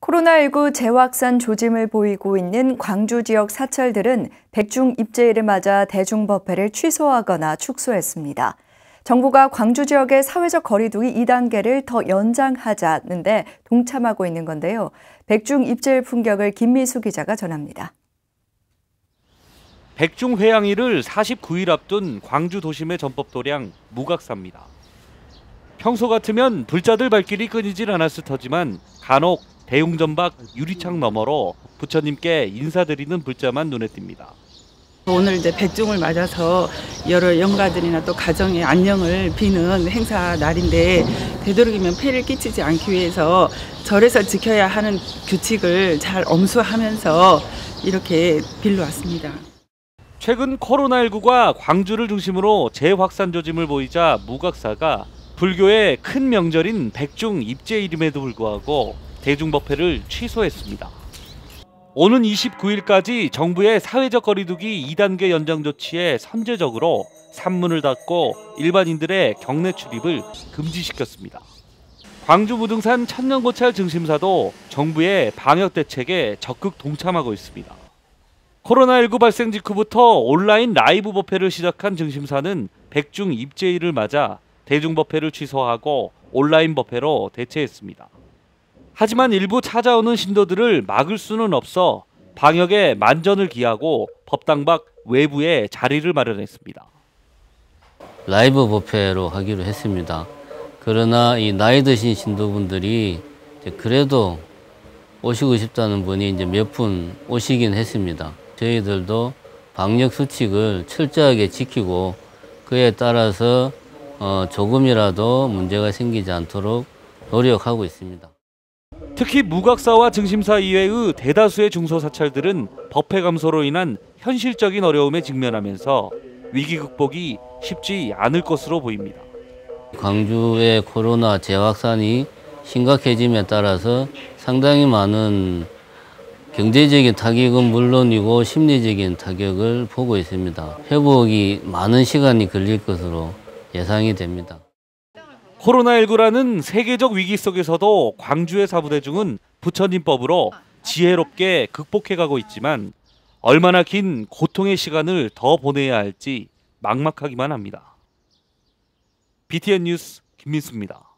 코로나19 재확산 조짐을 보이고 있는 광주 지역 사찰들은 백중 입제일을 맞아 대중법회를 취소하거나 축소했습니다. 정부가 광주 지역의 사회적 거리두기 2단계를 더 연장하자는데 동참하고 있는 건데요. 백중 입제일 풍경을 김민수 기자가 전합니다. 백중 회양일을 49일 앞둔 광주 도심의 전법도량 무각사입니다. 평소 같으면 불자들 발길이 끊이질 않았을 터지만 간혹 대웅전 밖 유리창 너머로 부처님께 인사드리는 불자만 눈에 띕니다. 오늘 이제 백종을 맞아서 여러 영가들이나 또 가정의 안녕을 비는 행사 날인데 되도록이면 폐를 끼치지 않기 위해서 절에서 지켜야 하는 규칙을 잘 엄수하면서 이렇게 빌러왔습니다. 최근 코로나19가 광주를 중심으로 재확산 조짐을 보이자 무각사가 불교의 큰 명절인 백중 입제일임에도 불구하고 대중법회를 취소했습니다. 오는 29일까지 정부의 사회적 거리두기 2단계 연장 조치에 선제적으로 산문을 닫고 일반인들의 경내 출입을 금지시켰습니다. 광주 무등산 천년고찰 증심사도 정부의 방역 대책에 적극 동참하고 있습니다. 코로나19 발생 직후부터 온라인 라이브 법회를 시작한 증심사는 백중 입제일을 맞아 대중법회를 취소하고 온라인 법회로 대체했습니다. 하지만 일부 찾아오는 신도들을 막을 수는 없어 방역에 만전을 기하고 법당 밖 외부에 자리를 마련했습니다. 라이브 법회로 하기로 했습니다. 그러나 이 나이 드신 신도분들이 그래도 오시고 싶다는 분이 이제 몇 분 오시긴 했습니다. 저희들도 방역 수칙을 철저하게 지키고 그에 따라서 조금이라도 문제가 생기지 않도록 노력하고 있습니다. 특히 무각사와 증심사 이외의 대다수의 중소사찰들은 법회 감소로 인한 현실적인 어려움에 직면하면서 위기 극복이 쉽지 않을 것으로 보입니다. 광주의 코로나 재확산이 심각해짐에 따라서 상당히 많은 경제적인 타격은 물론이고 심리적인 타격을 보고 있습니다. 회복이 많은 시간이 걸릴 것으로 예상이 됩니다. 코로나19라는 세계적 위기 속에서도 광주의 사부대중은 부처님법으로 지혜롭게 극복해가고 있지만 얼마나 긴 고통의 시간을 더 보내야 할지 막막하기만 합니다. BTN 뉴스 김민수입니다.